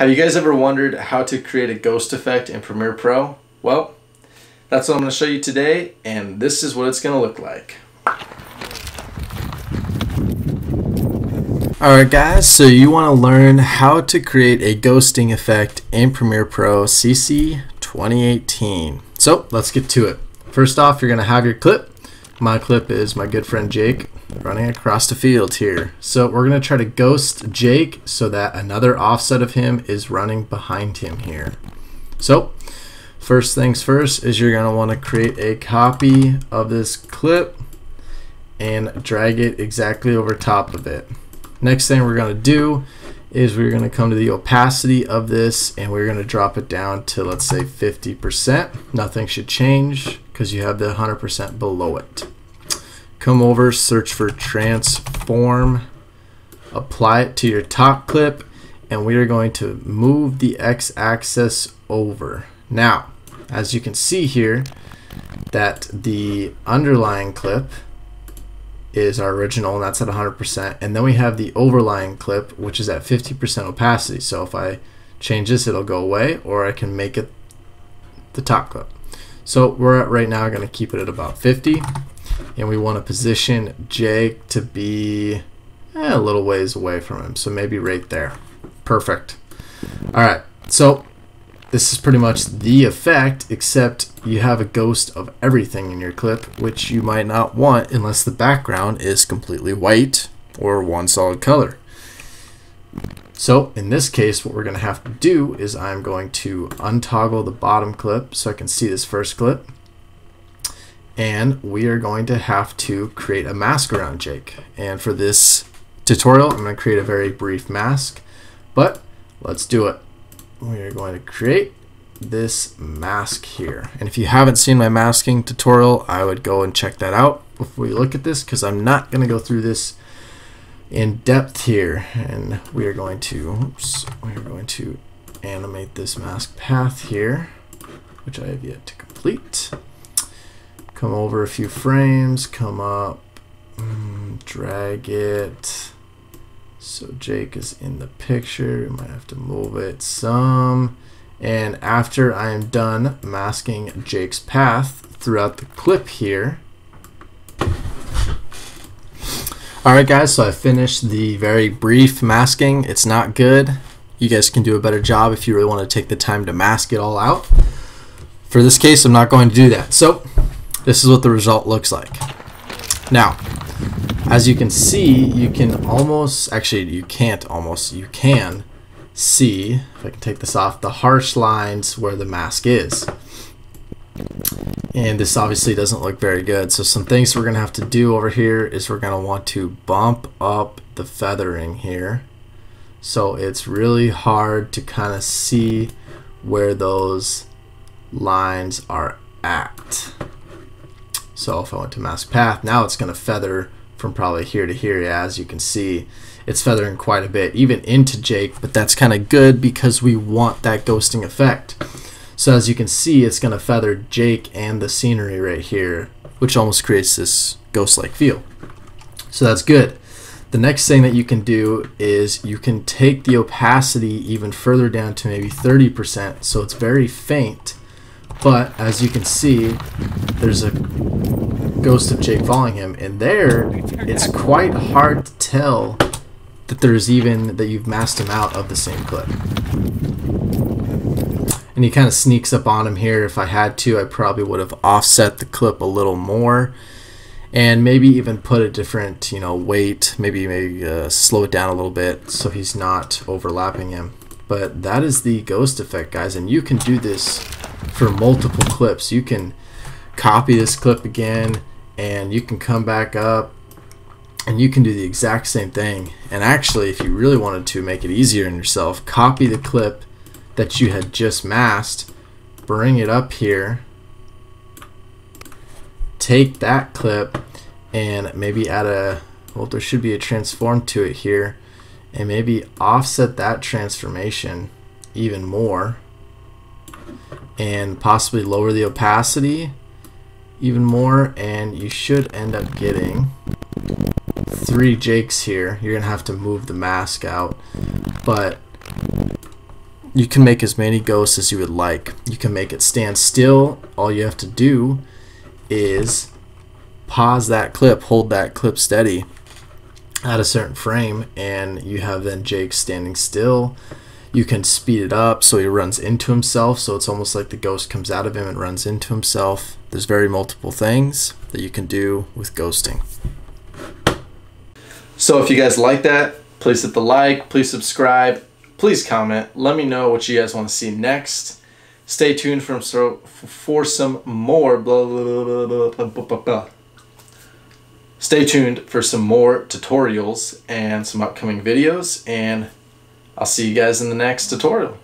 Have you guys ever wondered how to create a ghost effect in Premiere Pro? Well, that's what I'm going to show you today, and this is what it's going to look like. Alright guys, so you want to learn how to create a ghosting effect in Premiere Pro CC 2018. So let's get to it. First off, you're going to have your clip. My clip is my good friend Jake running across the field here. So we're going to try to ghost Jake so that another offset of him is running behind him here. So first things first is you're going to want to create a copy of this clip and drag it exactly over top of it. Next thing we're going to do is we're going to come to the opacity of this and we're going to drop it down to, let's say, 50%. Nothing should change because you have the 100% below it. Come over, search for transform, apply it to your top clip, and we are going to move the x-axis over. Now, as you can see here, that the underlying clip is our original, and that's at 100%, and then we have the overlying clip, which is at 50% opacity. So if I change this, it'll go away, or I can make it the top clip. So we're at right now going to keep it at about 50. And we want to position Jake to be a little ways away from him. So maybe right there. Perfect. All right. So this is pretty much the effect, except you have a ghost of everything in your clip, which you might not want unless the background is completely white or one solid color. So in this case, what we're going to have to do is I'm going to untoggle the bottom clip so I can see this first clip. And we are going to have to create a mask around Jake. And for this tutorial, I'm going to create a very brief mask, but let's do it. We are going to create this mask here. And if you haven't seen my masking tutorial, I would go and check that out before we look at this, because I'm not going to go through this in depth here. And we are going to, oops, we are going to animate this mask path here, which I have yet to complete. Come over a few frames, come up, drag it. So Jake is in the picture. We might have to move it some. And after I am done masking Jake's path throughout the clip here. All right guys, so I finished the very brief masking. It's not good. You guys can do a better job if you really want to take the time to mask it all out. For this case, I'm not going to do that. So this is what the result looks like. Now, as you can see, you can almost, actually you can't almost, you can see, if I can take this off, the harsh lines where the mask is. And this obviously doesn't look very good. So some things we're going to have to do over here is we're going to want to bump up the feathering here. So it's really hard to kind of see where those lines are at. So if I went to mask path, now it's going to feather from probably here to here. Yeah, as you can see, it's feathering quite a bit, even into Jake, but that's kind of good because we want that ghosting effect. So as you can see, it's going to feather Jake and the scenery right here, which almost creates this ghost-like feel. So that's good. The next thing that you can do is you can take the opacity even further down to maybe 30%, so it's very faint. But as you can see, there's a ghost of Jake following him, and there it's quite hard to tell that there's even that you've masked him out of the same clip. And he kind of sneaks up on him here. If I had to, I probably would have offset the clip a little more and maybe even put a different, you know, weight, maybe slow it down a little bit so he's not overlapping him. But that is the ghost effect, guys, and you can do this for multiple clips. You can copy this clip again and you can come back up and you can do the exact same thing. And actually, if you really wanted to make it easier on yourself, copy the clip that you had just masked, bring it up here, take that clip and maybe add a, well, there should be a transform to it here, and maybe offset that transformation even more and possibly lower the opacity even more, and you should end up getting three Jakes here. You're gonna have to move the mask out, but you can make as many ghosts as you would like. You can make it stand still. All you have to do is pause that clip, hold that clip steady at a certain frame, and you have then Jake standing still. You can speed it up so he runs into himself, so it's almost like the ghost comes out of him and runs into himself. There's very multiple things that you can do with ghosting. So if you guys like that, please hit the like, please subscribe, please comment. Let me know what you guys want to see next. Stay tuned for some more Stay tuned for some more tutorials and some upcoming videos, and I'll see you guys in the next tutorial.